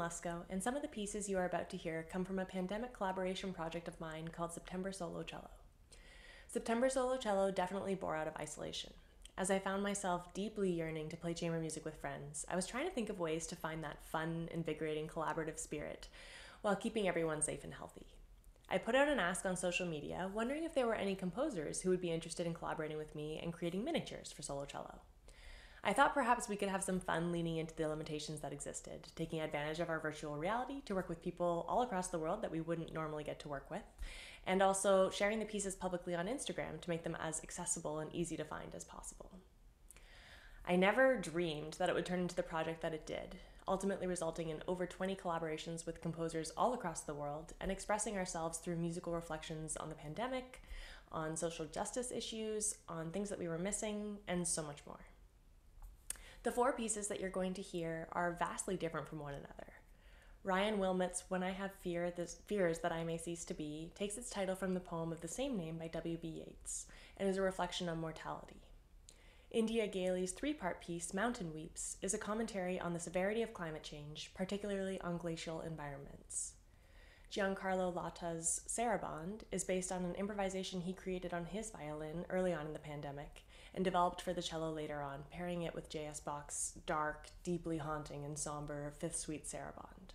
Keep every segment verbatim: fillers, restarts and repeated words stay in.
Arlen Hlusko, and some of the pieces you are about to hear come from a pandemic collaboration project of mine called September Solo Cello. September Solo Cello definitely bore out of isolation. As I found myself deeply yearning to play chamber music with friends, I was trying to think of ways to find that fun, invigorating, collaborative spirit while keeping everyone safe and healthy. I put out an ask on social media, wondering if there were any composers who would be interested in collaborating with me and creating miniatures for solo cello. I thought perhaps we could have some fun leaning into the limitations that existed, taking advantage of our virtual reality to work with people all across the world that we wouldn't normally get to work with, and also sharing the pieces publicly on Instagram to make them as accessible and easy to find as possible. I never dreamed that it would turn into the project that it did, ultimately resulting in over twenty collaborations with composers all across the world and expressing ourselves through musical reflections on the pandemic, on social justice issues, on things that we were missing, and so much more. The four pieces that you're going to hear are vastly different from one another. Ryan Wilmot's When I Have Fear, this Fears That I May Cease to Be takes its title from the poem of the same name by W B Yeats and is a reflection on mortality. India Gailey's three-part piece, Mountain Weeps, is a commentary on the severity of climate change, particularly on glacial environments. Giancarlo Latta's Saraband is based on an improvisation he created on his violin early on in the pandemic and developed for the cello later on, pairing it with J S Bach's dark, deeply haunting, and somber Fifth Suite Saraband.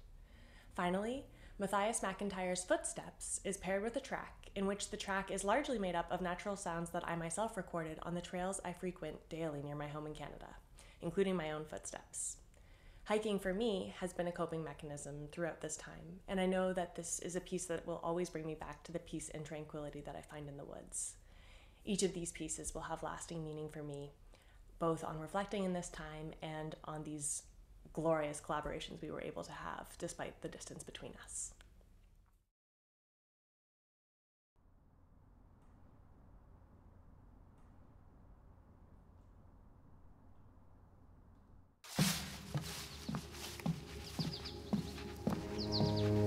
Finally, Matthias McIntire's Footsteps is paired with a track, in which the track is largely made up of natural sounds that I myself recorded on the trails I frequent daily near my home in Canada, including my own footsteps. Hiking for me has been a coping mechanism throughout this time, and I know that this is a piece that will always bring me back to the peace and tranquility that I find in the woods. Each of these pieces will have lasting meaning for me, both on reflecting in this time and on these glorious collaborations we were able to have despite the distance between us. Thank you.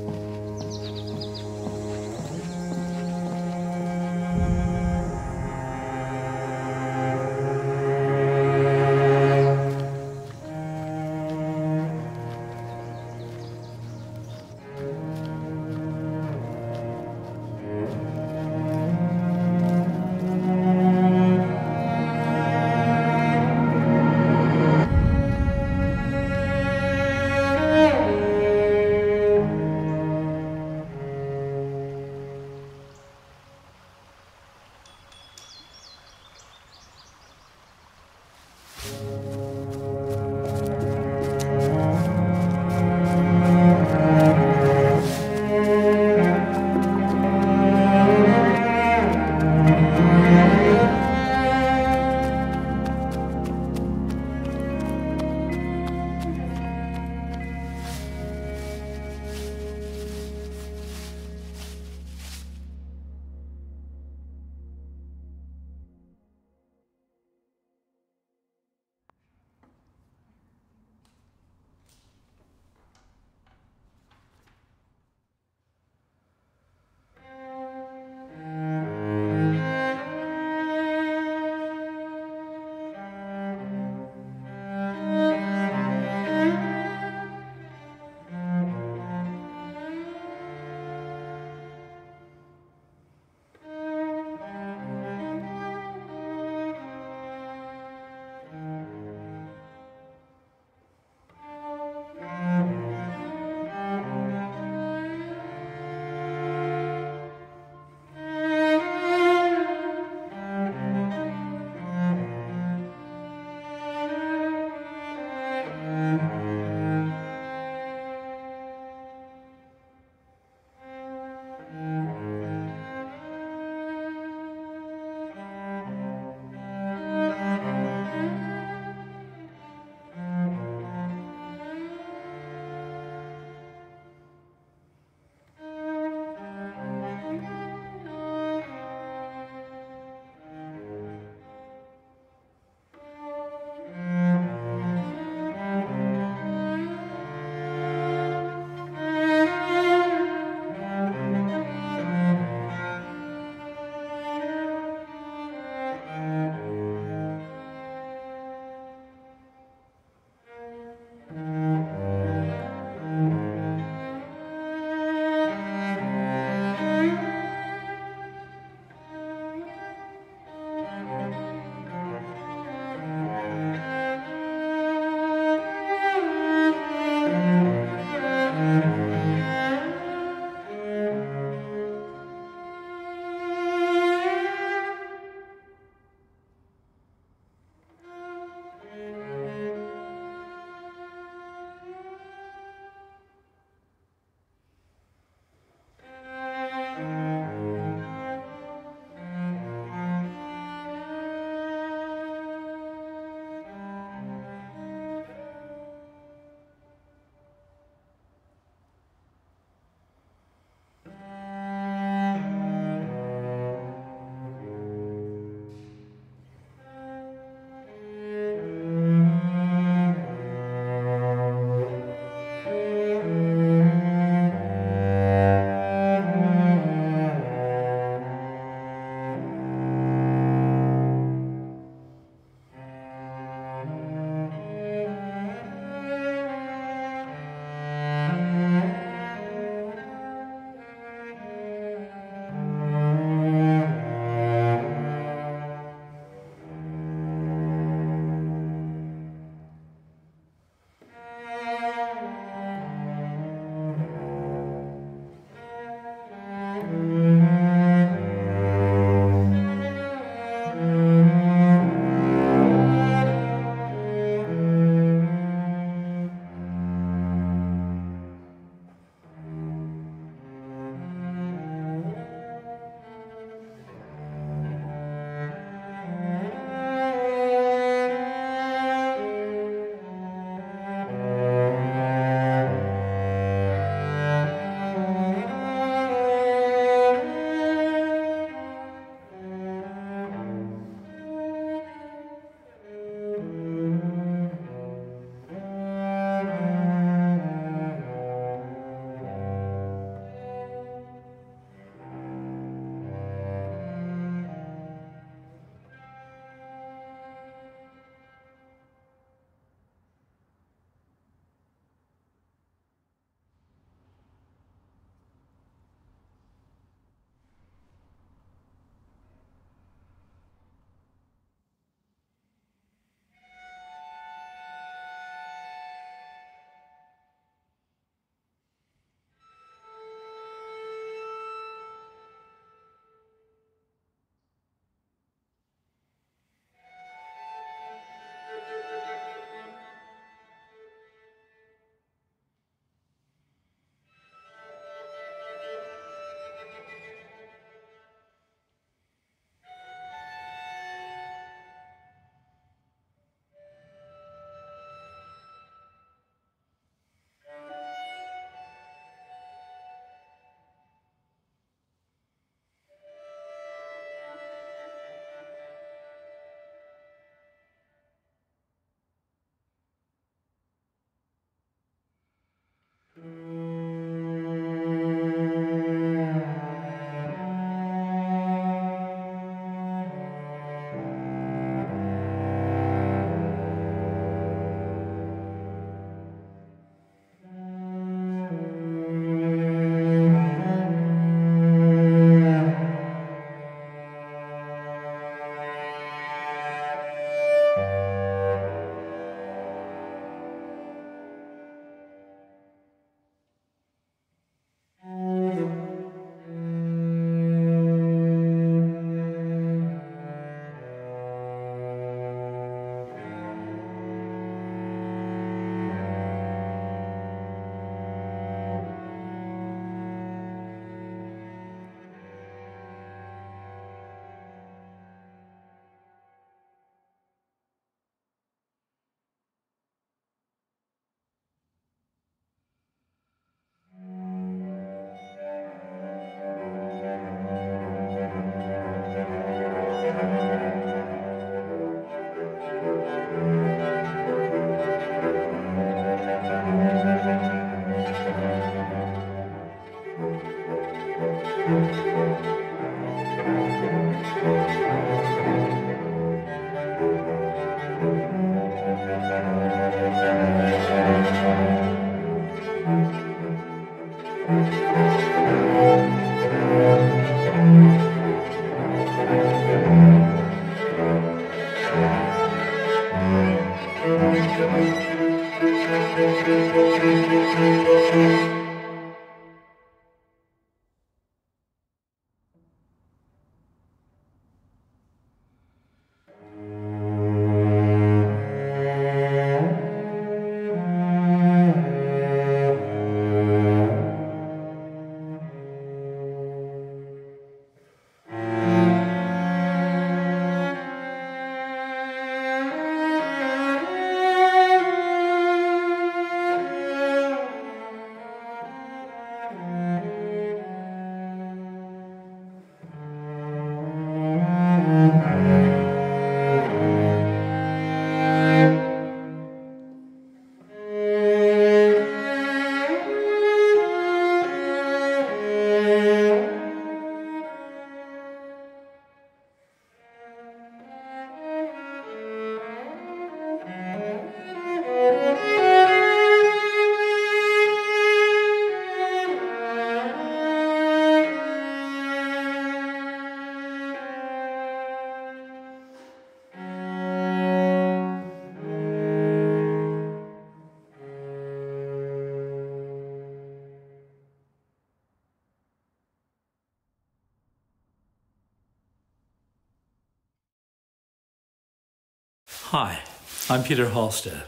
Hi, I'm Peter Halstead.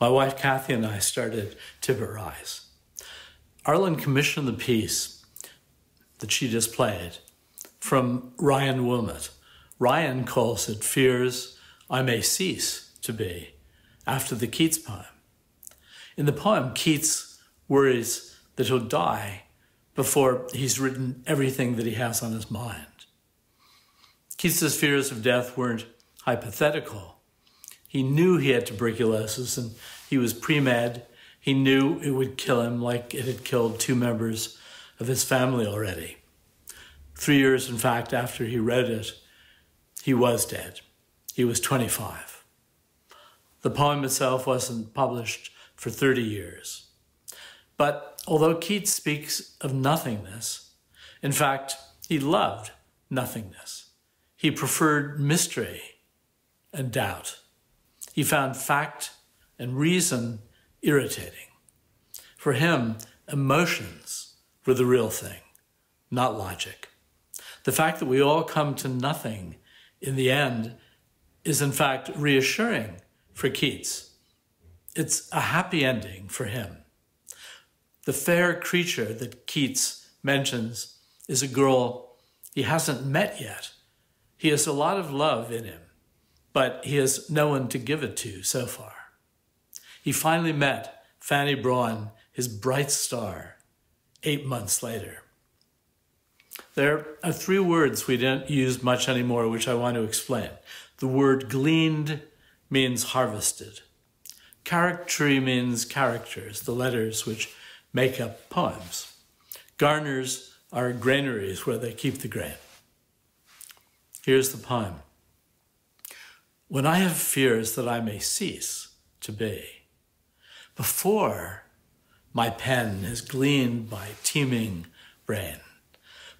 My wife Kathy and I started Tippet Rise. Arlen commissioned the piece that she just played from Ryan Wilmot. Ryan calls it Fears I May Cease to Be, after the Keats poem. In the poem, Keats worries that he'll die before he's written everything that he has on his mind. Keats's fears of death weren't hypothetical. He knew he had tuberculosis and he was pre-med. He knew it would kill him like it had killed two members of his family already. Three years, in fact, after he read it, he was dead. He was twenty-five. The poem itself wasn't published for thirty years. But although Keats speaks of nothingness, in fact, he loved nothingness. He preferred mystery and doubt. He found fact and reason irritating. For him, emotions were the real thing, not logic. The fact that we all come to nothing in the end is in fact reassuring for Keats. It's a happy ending for him. The fair creature that Keats mentions is a girl he hasn't met yet. He has a lot of love in him, but he has no one to give it to so far. He finally met Fanny Brawne, his bright star, eight months later. There are three words we don't use much anymore, which I want to explain. The word gleaned means harvested. Charactery means characters, the letters which make up poems. Garners are granaries where they keep the grain. Here's the poem. When I have fears that I may cease to be, before my pen is gleaned by teeming brain,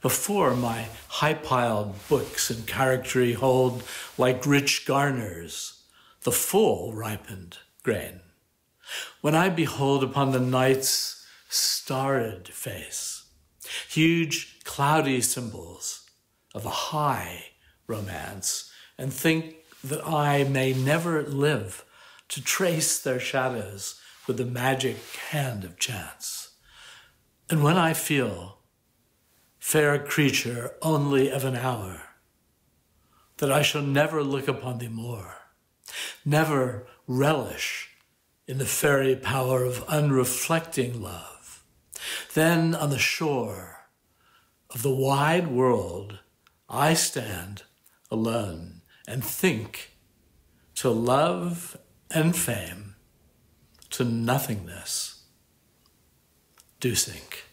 before my high-piled books and charactery hold like rich garners the full ripened grain, when I behold upon the night's starred face huge cloudy symbols of a high romance and think that I may never live to trace their shadows with the magic hand of chance. And when I feel, fair creature only of an hour, that I shall never look upon thee more, never relish in the fairy power of unreflecting love, then on the shore of the wide world I stand alone and think to love and fame, to nothingness, do sink.